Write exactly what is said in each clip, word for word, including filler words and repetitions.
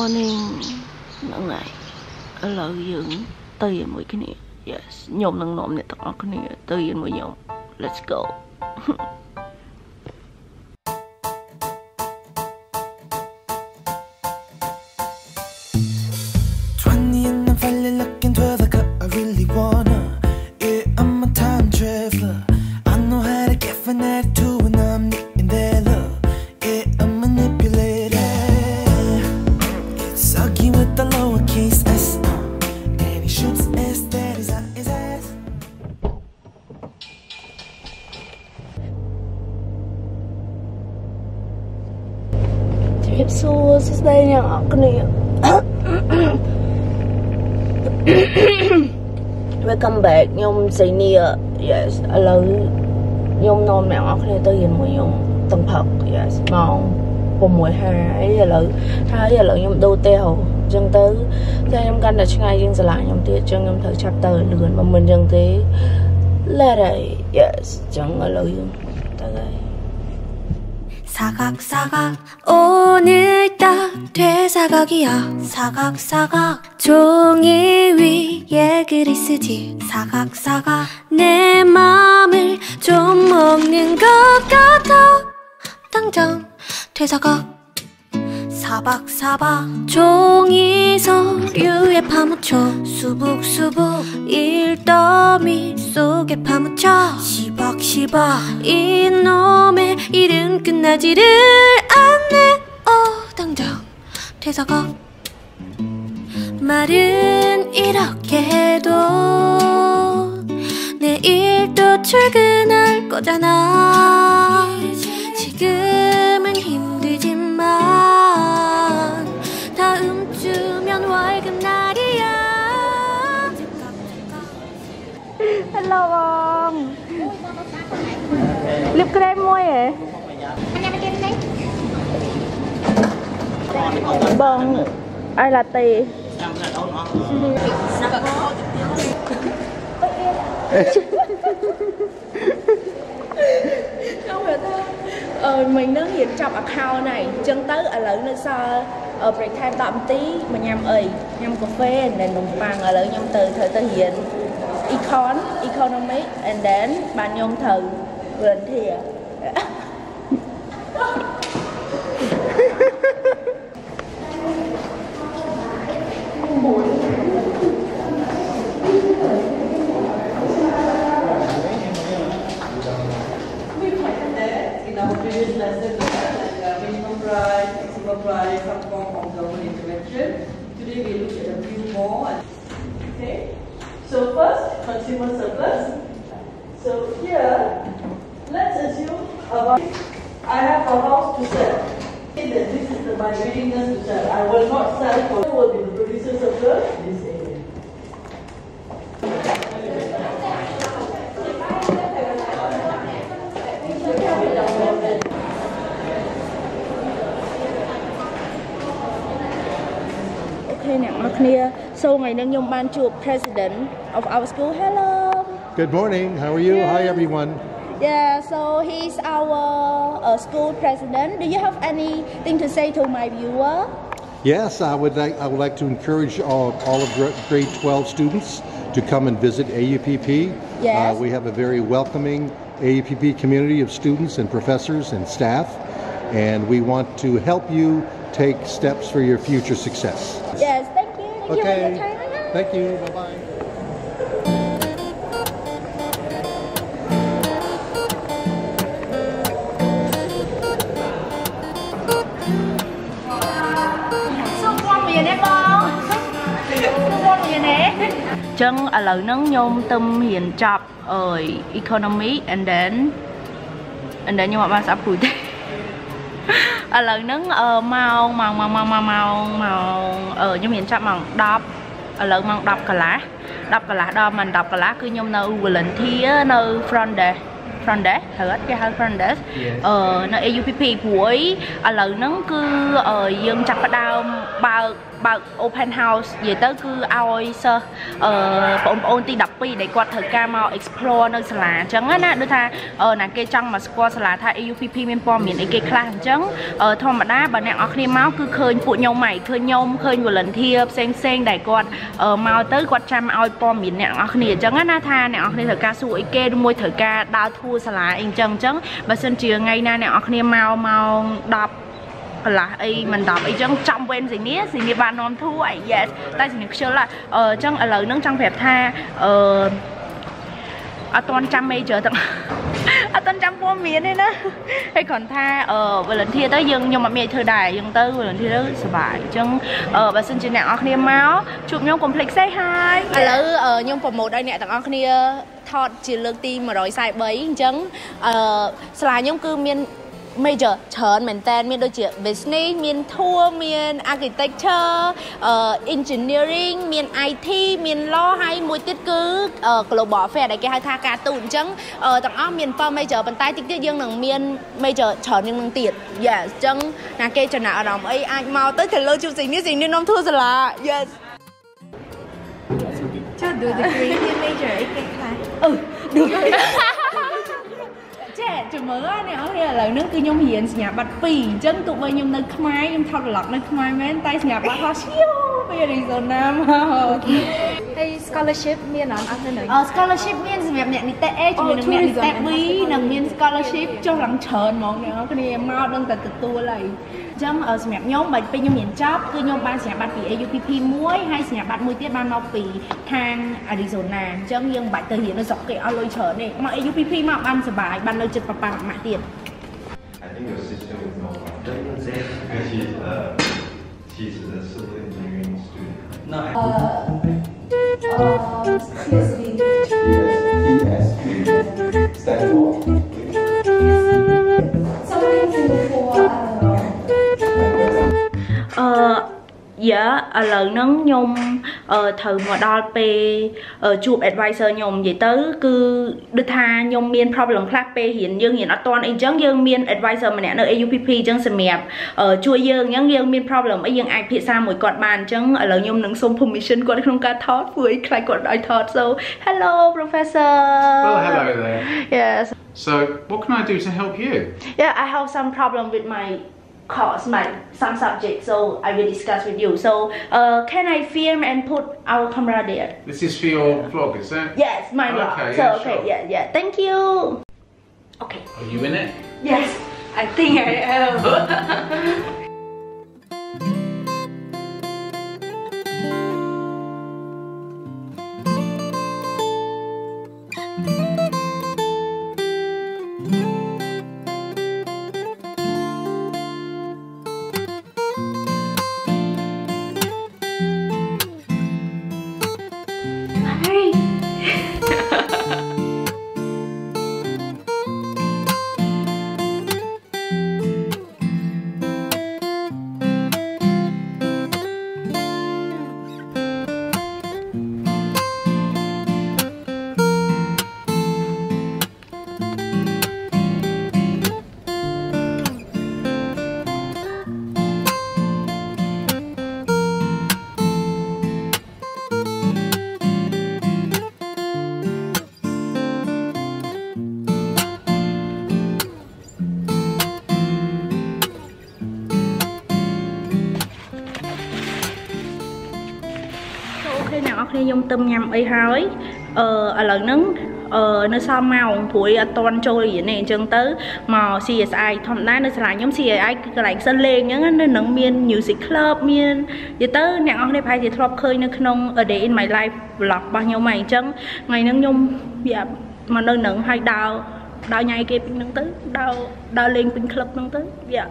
morning. Nang nai. Alo yung. Tui and we can eat. Yes. Nyom nang nom net can eat. Tui and we yom. Let's go. twenty and I'm finally looking for the girl I really wanna. Yeah, I'm a time traveler. I know how to get an attitude when I'm in their love. Yeah, I'm manipulated. It's soggy with the lowercase s. And he shoots s that is out his ass. Tripsu is staying out. Welcome back, Nhung Senior. Yes, I love Nhung non mẹ ngọt này tôi nhìn mùi Nhung tầng thật. Yes, mong cùng mùi hai giờ lỡ hai giờ lỡ Nhung đô tèo dân tới theo Nhung canh đã cho ngay riêng giờ lại Nhung tiết cho Nhung thử chapter lượn mà mình dân thế là đây. Yes, chẳng ở lỡ Nhung tới đây 사각사각 오늘 딱 되사각이야 사각사각 종이 위에 글을 쓰지 사각사각 내 맘을 좀 먹는 것 같아 당장 되사각 사박사박 종이 서류에 파묻혀 수북수북 일더미 속에 파묻혀 시박시박 이놈의 일은 끝나지를 않네 어 당장 퇴사각 말은 이렇게 해도 내일 또 출근할 거잖아 지금은 힘들지만 Hello con. Lip cream môi hả? Anh em đi đi. Bông ai là tì. Không phải thôi. Ờ mình nó hiện chọc account này, chân tới ở lỡ nó sao ở break time tạm tí mà nhâm ơi, nhâm cà phê nên nồng phàng ở lỡ nhâm từ thời tới hiện. Econ, economic, and then ban nhông thử vườn thìa. Today we look at a few more. Okay. So first, consumer surplus. So here, let's assume about I have a house to sell. Say that this is the, my willingness to sell. I will not sell for. It will be the producer surplus. This area. Okay, now look here. So ngày nay Nhung ban chụp president of our school. Hello. Good morning. How are you? Yeah. Hi everyone. Yeah. So he's our uh, school president. Do you have anything to say to my viewer? Yes, I would like I would like to encourage all all of grade twelve students to come and visit A U P P. Yes. Uh, we have a very welcoming A U P P community of students and professors and staff, and we want to help you take steps for your future success. Yes. Okay. Thank you. Bye bye. Chân ở lỡ nâng nhôm tâm hiền chọc ở economy and then and then nhưng mà ba sắp phủi thế. Ở lỡ nâng màu màu màu màu màu màu ở nhóm hiện trạng bằng đọc ở lỡ bằng đọc cả lá đọc cả lá đo mình đọc cả lá cứ nhóm nâu vừa lần thi nâu front desk front desk thử cái hai front desk ở nơi a u pê pê cuối ở lỡ nâng cứ ở dương chặt bắt đau bao បើ open house និយាយទៅ គឺ ឲ្យ សិស្ស បងប្អូន ទី mười hai ដែល គាត់ ត្រូវការ មក explore នៅ សាលា អញ្ចឹង ណា ដូច ថា ណា គេ ចង់ មក ស្គាល់ សាលា ថា a u p p មាន ព័ត៌មាន អី គេ ខ្លះ អញ្ចឹង ធម្មតា បើ អ្នក អរគ្នា មក គឺ ឃើញ ពួក ខ្ញុំ ហ្មង ឃើញ ខ្ញុំ ឃើញ volunteer ផ្សេង ផ្សេង ដែល គាត់ មក ទៅ គាត់ ចាំ ឲ្យ ព័ត៌មាន អ្នក អរគ្នា អញ្ចឹង ណា ថា អ្នក អរគ្នា ត្រូវ ការ សួរ អី គេ ឬ មួយ ត្រូវ ការ ដើរ tour សាលា អី អញ្ចឹង អញ្ចឹង បើ សិន ជា ថ្ងៃ ណា អ្នក អរគ្នា មក ម៉ោង mười là ai mình đọc ấy chẳng trong quen gì nhé gì như bà non thua ấy yes tại vì chưa là ở trong ở lời nâng trong phép tha ở ở toàn trăm mây chờ tận ở toàn trăm vô miền đấy đó hay còn tha ở vừa lần thi tới dừng nhưng mà mẹ thời đại dừng tới vừa lần thi tới sờ bài chẳng ở bà xin chị nè óc niêm máu chụp nhau cùng flex say hai lỡ ở nhung phòng một đây nè tận óc niêm thọt chỉ lương tim mà rồi sai bấy chẳng ở là nhung cư miền major chọn mình tên mình đôi chuyện business mình thua mình architecture uh, engineering mình i tê mình lo hay mùi tiết cứ ở uh, global fair đại cái hai tha cả tụn trắng ở uh, tặng áo mình pha major bàn tay tiết tiết dương nằng miền major chọn nhưng nằng tiệt yes trắng là cây trần nào đồng ấy ai mau tới thời lôi chụp gì như gì nên ông thua rồi là yes cho được degree major ấy cái này ừ được chứ mới này ông kia là nước cứ nhom hiền nhà bật phì chân tụi bây nhom nơi khmai nhom thao lọc nơi khmai men tay nhà bật hoa siêu bây giờ đi rồi nam hay scholarship miền nào ăn thế nào scholarship miền gì miền này tệ chứ miền này tệ bí nằng miền scholarship cho lằng chờn mong này ông kia mau đừng tật tật tua lại chân ở miền nhom bật bây nhom hiền chóp cứ nhom ban nhà bật phì a u pê pê muối hay nhà bật muối tiết ban nọ phì thang Arizona chân nhưng bật từ hiền nó dọc cái alo chờn này mà a u pê pê mà ban sờ bài ban nơi chật I think your sister is more confident because she's uh, she's a civil engineering student. No, I uh, P S D. P S D. Stand for. Something for uh. Uh. Dạ, yeah, lần nâng nhôm uh, thử mà đo pe uh, chụp advisor nhôm vậy tới cứ đưa tha nhôm miên problem class pe hiện dương hiện ở toàn anh chấn dương miên advisor mà nè nơi a u pê pê chấn xem mẹp ở chui dương nhấn dương miên problem ấy dương ai phía xa mỗi cọt bàn chấn ở lần nhôm nâng xôm permission cọt không ca thót với khai cọt đòi thót so hello professor well hello there yes so what can I do to help you yeah I have some problem with my course my some subject so I will discuss with you so uh, can I film and put our camera there this is for your vlog is it yes my vlog okay, so yeah, okay sure. yeah yeah thank you okay are you in it yes I think I am nhôm tôm nhầm ấy hói ở lần nứng ở nơi sao màu thổi toàn trôi vậy này chân tới màu xì ai thầm đá nơi là nhóm xì ai cái lại sơn lên những nơi nắng miên nhiều xịt club miên vậy tới nè ông đây phải thì club khơi nơi nông ở để in my life vlog bao nhiêu mày chân ngày nắng nhôm dạ mà nơi nắng hay đào đào nhai kia pin nắng tới đào đào lên pin club nắng tới dạ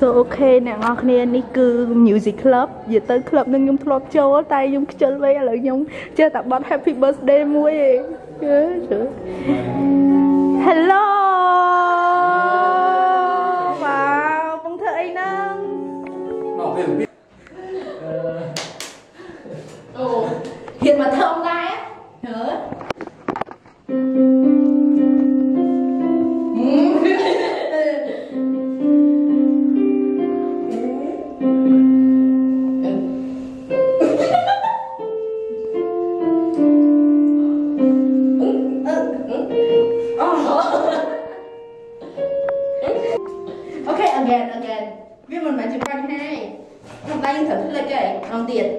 so okay nè ngọc nè ní cứ music club giờ tới club nên nhung club châu tay nhung chơi với lại nhung chơi tập bắn happy birthday muối hello wow phong thơ anh nâng hiện mà thơ ông gái á mình phải chụp con hai thằng tay thử lên cái còn tiền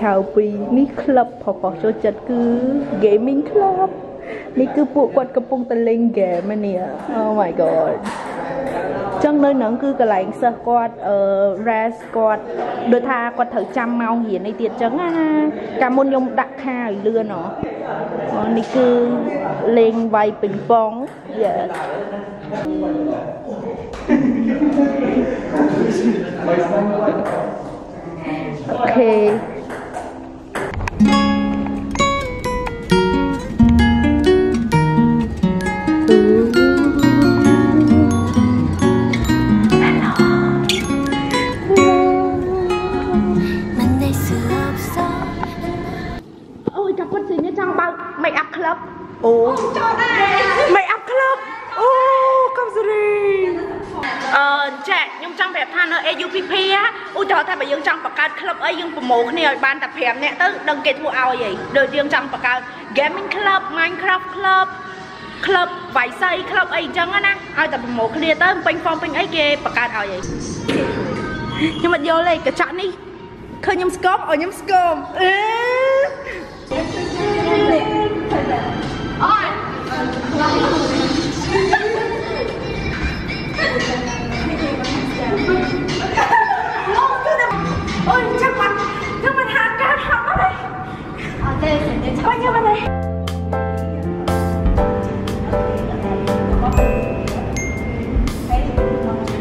khảo bì mi club họ có cho chật cứ gaming club mi cứ bộ quạt cặp bông tơ lên game mà nè. Oh my god, trong nơi nắng cứ cái lạnh sợ quạt ở rest quạt đôi tha quạt thử trăm mau hiền này tiệt trắng ha cả môn nhung đặc ha lừa nó mi cứ lên vay bình phong yeah. Ok. Oh. Make up club. Oh, come today. Ờ, Jack, nhưng trong vẻ than ở a u pê pê á, ôi trời thay bởi dương trong bậc cao club ấy dương promote cái này ban tập hẻm nè, tới đừng kể thua ao gì. Đời dương trong bậc cao gaming club, Minecraft club, club vải xây club ấy chẳng á nè. Ai tập promote cái này tới ping pong ping ấy kia bậc cao ao gì. Nhưng mà vô đây cái chọn đi. Khơi nhóm scope ở nhóm scope. Ôi chắc mặt, chắc mặt hạt cát hỏng mất đấy. Ok, để để cho nhau vào đây.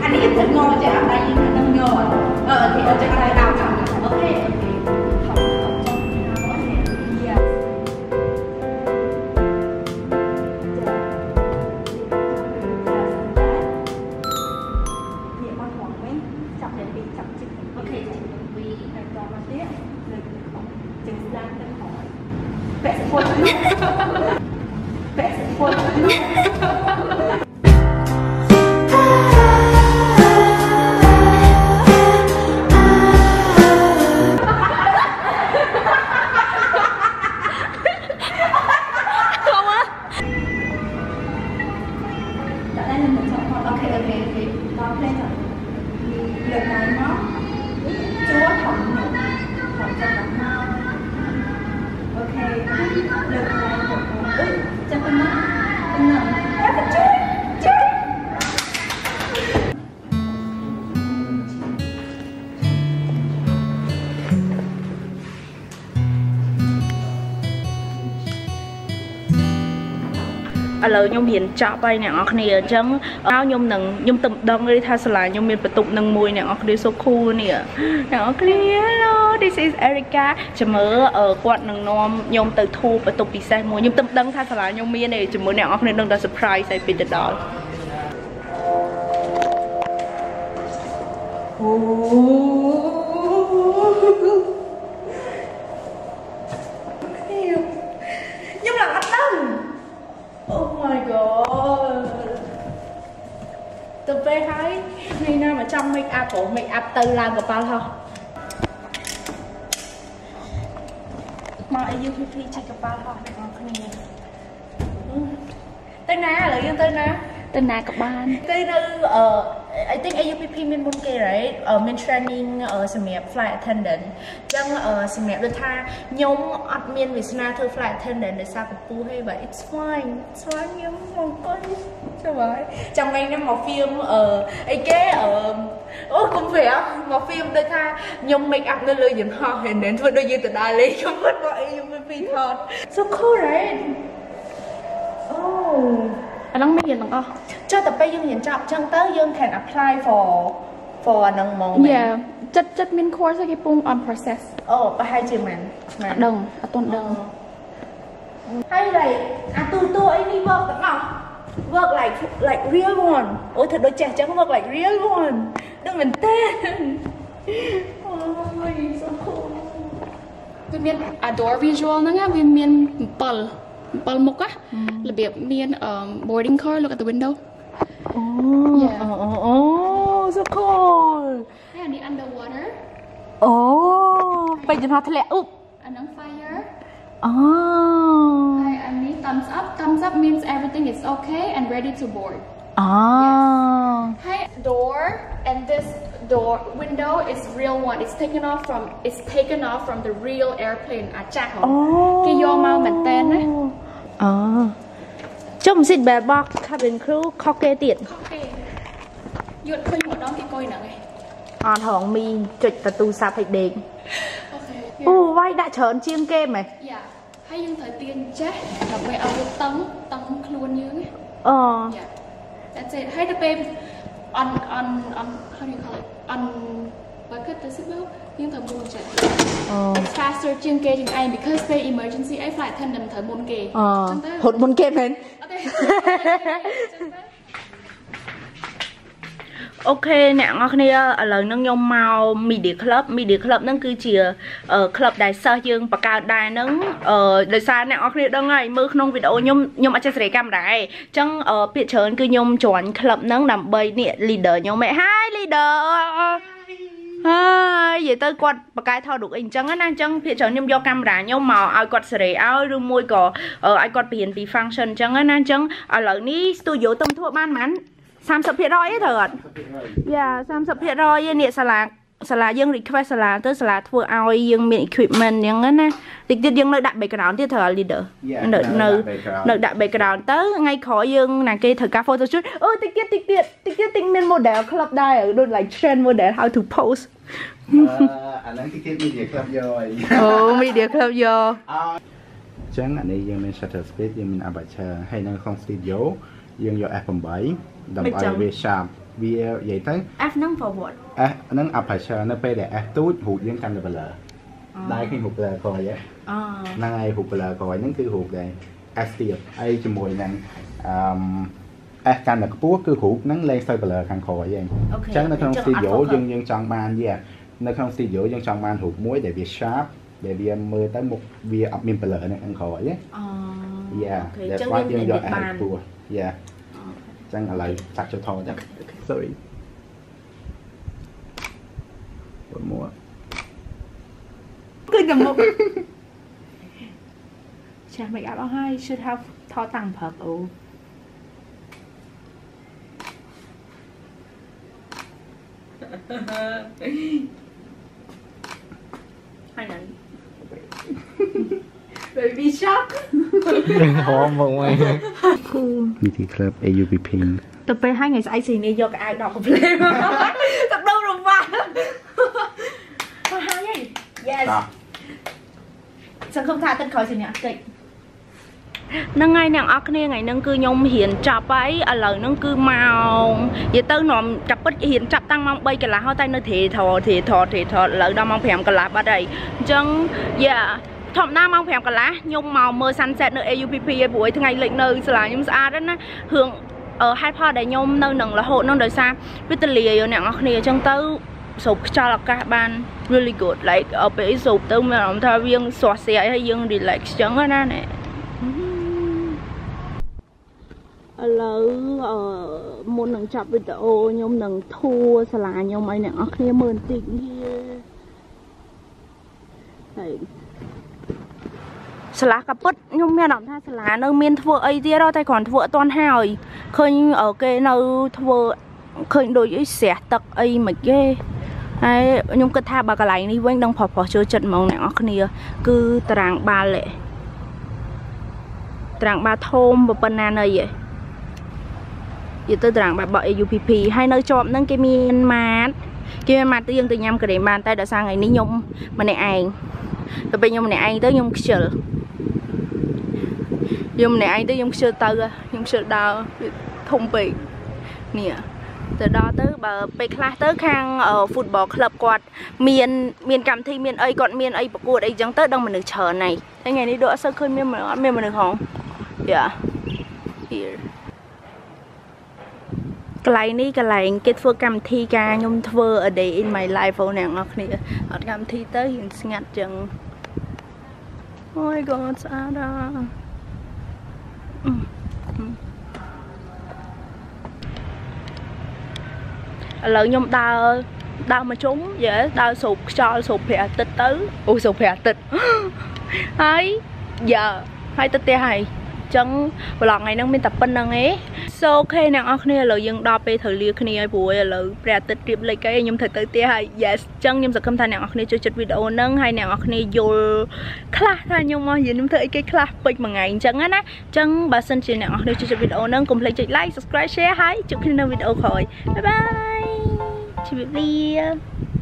Anh ấy thích ngồi chứ anh ấy đang ngồi. Ờ thì ở trên này đào trồng là ok. Lời nhung hiền chọn bay nè ngọc nè chẳng áo nhung nằng nhung tụm đông đi tha sờ nhung miền bật tụm nằng mùi nè ngọc đi so cool nè ngọc nè hello this is Erica chả mớ ở quận nằng nom nhung từ thu bật tụm bị say mùi nhung tụm đông tha sờ nhung miền này chả mớ nè ngọc nè đừng đã surprise say bị đợt đó. Từ về thấy ngày nào mà trong make up của make up từ là gặp bao không? Mà a u pê pê chỉ gặp bao không? Tên ná là tên tên ná tên ná gặp ban. Tên ở I think a u pê pê mình muốn kể đấy ở mình training ở sự nghiệp flight attendant trong ở sự nghiệp đôi tha nhóm admin Vietnam thưa flight attendant để sao của pu hay vậy it's fine it's fine nhóm một con sao vậy trong ngày năm một phim ở ấy kế ở ôi cũng vậy một phim đôi tha nhóm make up nơi lười dần ho hiện đến với đôi dây từ Đài Lý không biết gọi a u pê pê thật so cool đấy oh. Anh đang mấy gì nữa không? Cho tập bay dương hiện trọng chân tới dương can apply for for nang mong. Yeah, chất chất min course cái pung on process. Oh, ba hai chim man. Đồng, à tuần đồng. Hay này, à tu tu ấy đi work đúng không? Work like like real one. Ôi thật đôi trẻ trắng work like real one. Đừng mình tên. Ôi, so cool. Vì miền adore visual nè, vì miền pal pal mộc á, là biệt miền boarding car look at the window. Oh, yeah. oh, oh, so cool. Yeah, the underwater. Oh, bây giờ nó thề lẹ úp. And on fire. Oh. I need thumbs up. Thumbs up means everything is okay and ready to board. Oh. Yes. Hi, door and this door window is real one. It's taken off from it's taken off from the real airplane. À cha hả? Oh. Cái do mau mình tên đấy. Oh. Trong xịt bè bọc cabin crew khó kê tiện. Khó kê. Duyệt khuyên một đón cái coi nặng này. Hòn hòn mi trịch và tu sạp hạch đền. Ồ, vay đã trởn chiêng kê mày. Dạ. Hay nhưng thời tiên chết. Đọc về áo được tấm, tấm luôn như ấy. Ờ. Dạ. That's it. Hay đập em. On, on, on, how do you call it? On, bucket, that's it well. Nhưng thời buồn chết. Ờ. Faster chiêng kê chừng anh. Because they emergency, I fly thân nằm thời buồn kê. Ờ. Hột buồn kê mến. Ok, nè, ngọc này ở lời nâng nhông mau Media Club, Media Club nâng cứ chìa Club đài sơ dương bà cao đài nâng đời xa nè, ngọc này đơn ngay mưu nông video nhông nhông ở chá sẻ cam đài chẳng biết chớn cứ nhông chọn Club nâng nằm bây nè, leader nhông mẹ Hi leader Hi, vậy tới quạt bà cao thao đục anh chẳng á nè, chẳng biết chớn nhông do camera nhông màu ai quạt sẻ áo rưu môi có ai quạt biển bị function chẳng á nè chẳng ở lời ní studio tâm thua ban mắn ba mươi phần trăm ឯង Yeah สามสิบเปอร์เซ็นต์ នេះសាលាសាលាយើង request សាលាទៅសាលាធ្វើឲ្យយើងមាន equipment ហ្នឹងណាតិចទៀតយើងនៅដាក់ background ទៀតត្រូវ leader នៅនៅដាក់ background ទៅថ្ងៃក្រោយយើងណាគេធ្វើការ photo shoot អូតិចទៀតតិចទៀតតិចទៀតមាន model club ដែរដូច like trend model how to pose អឺអាហ្នឹងតិចទៀត media club យក អូ media club យក ចឹងអានេះយើងមាន shutter speed យើងមាន aperture ហើយនៅក្នុង studio យើងយក F eight ដើម្បីវាសាបវានិយាយទៅ F ហ្នឹង for what F ហ្នឹង aperture នៅពេលដែល F ទូចរូបយើងកាន់ color ដៃឃើញរូប color ក្រោយហ្នឹងហើយរូប color ក្រោយហ្នឹងគឺរូបដែល F ទៀតហើយជាមួយនឹង F កាន់តែខ្ពស់គឺរូបហ្នឹងលេងស្ទើរ color ខាងក្រោយឯង អញ្ចឹងនៅក្នុង studio យើងយើងចង់បានវានៅក្នុង studio យើងចង់បានរូបមួយដែលវា sharp ដែលវាមើលទៅមុខវាអត់មាន color នៅខាងក្រោយឯង Yeah យើងយក Yeah ចឹងឥឡូវចាក់ចូលថតចឹង Sorry One more គឺតែមុខចាស់ make up អស់ហើយ should have ថតតាំងព្រឹកអូ ហើយណា Baby shark ហមមកវិញគូ a u p p ទៅពេលហើយថ្ងៃស្អែកស្អីនេះយកអាចដកកុំភ្លេងសឹកដល់រវល់ហ្នឹង ធម្មតាមក really good like ពេល សាលាកាពុតខ្ញុំមានអារម្មណ៍ថាសាលានៅមានធ្វើអីទៀតទេតែគ្រាន់ធ្វើអត់ទាន់ហើយឃើញអូខេនៅធ្វើឃើញដូចអីស្រះទឹកអីមិនគេហើយខ្ញុំគិតថាបើកន្លែងនេះវិញដឹងផុសផុសចូលចិត្តហ្មងអ្នកនរគ្នាគឺតរាងបាល់តែត្រាងបាល់ធំប៉ុណ្ណាអីហ៎និយាយទៅតរាងបាល់បអី យំម្នាក់ឯងទៅខ្ញុំខ្ជិលខ្ញុំខ្ជិលដល់ធំពេកនេះ từ đó tới bờ bê class tới khang ở football club quạt miền miền cảm thi miền ấy còn miền ấy của cô đấy chẳng tới đông mình được chờ này cái ngày đi đỡ sơ khơi miền mà miền mà được không dạ yeah. Cái này ní cái này kết phơ cảm thi ca nhung thơ ở đây in my life vô nàng ngọc này ở cảm thi tới hiện ngặt chừng ôi god sao đó lợi nhom đau đau mà chúng dễ đau sụp cho sụp hè tịch tứ u sụp hè tịch ấy giờ hai tịch tê hay chẳng lần này nó mình tập bên năng ấy sau khi nàng ở kia lợi dân đo pe thời liệt kia buổi lợi ra tịch điệp lấy cái nhom thời tịch tê hay giờ chẳng nhom sập không thay nàng ở kia cho chụp video nâng hay nàng ở kia vô class thay nhom mà giờ nhom thời cái class bịch mà ngày chẳng á nát chẳng bà xin chị nàng ở kia cho chụp video nâng cùng lấy chị like subscribe share hay chụp khi nào video khỏi bye bye. Chị bị